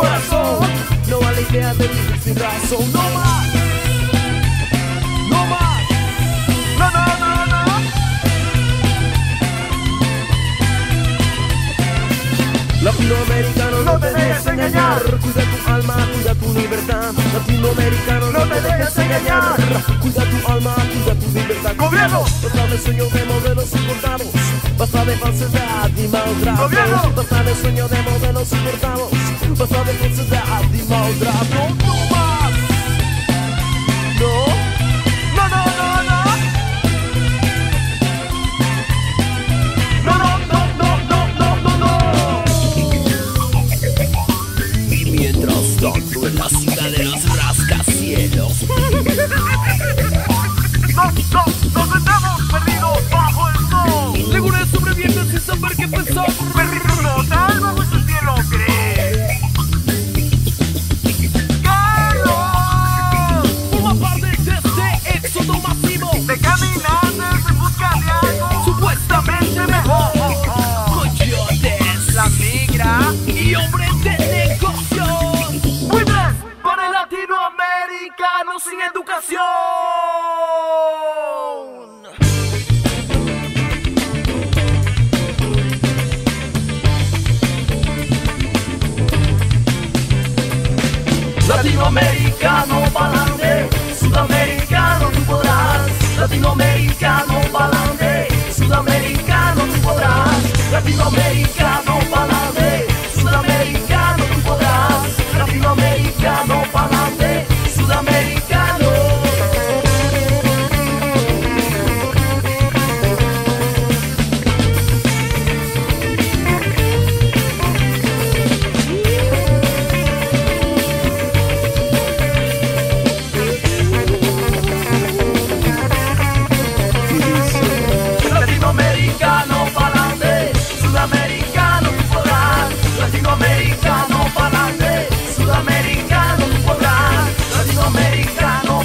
corazón. No vale idea de vivir sin razón. No más, no más, no, no, no, no. Latinoamericano, no te dejes engañar. Cuida tu alma, cuida tu libertad. Latinoamericano, no te dejes engañar. Cuida tu alma, cuida tu libertad. Gobierno, basta de sueños de modelos importados, basta de falsedad y maltrato. Gobierno, basta de sueños de modelos importados, basta de falsedad y maltrato. No más, no, no, no, no, no. Tanto en la ciudad de los rascacielos. Nos estamos perdidos bajo el sol. Seguro de sobrevivientes sin saber qué pensó. Perdido uno tal bajo este cielo, ¿crees? ¡Carlos! Forma parte de este éxodo masivo de caminantes en busca de algo supuestamente mejor. Coyotes, la migra y hombres de negocio. Latinoamericanos sin educación. Latinoamericano pa'lante, sudamericano tú podrás. Latinoamericano pa'lante, sudamericano tú podrás. Latinoamericano pa'lante, sudamericano tú podrás. Latinoamericano pa'lante, sudamericano. Latinoamericano pa'lante, sudamericano tú podrás. Latinoamericano pa'lante, sudamericano tú podrás. Latinoamericano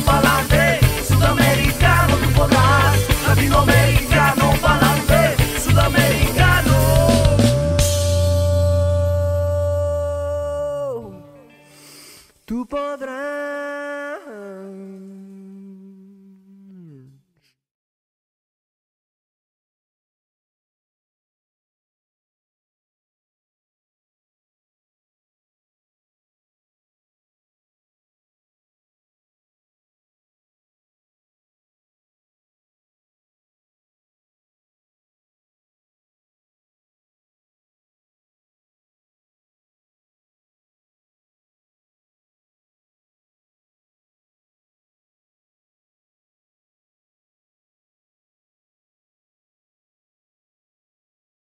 pa'lante, sudamericano tú podrás. Latinoamericano pa'lante, sudamericano. Tú podrás.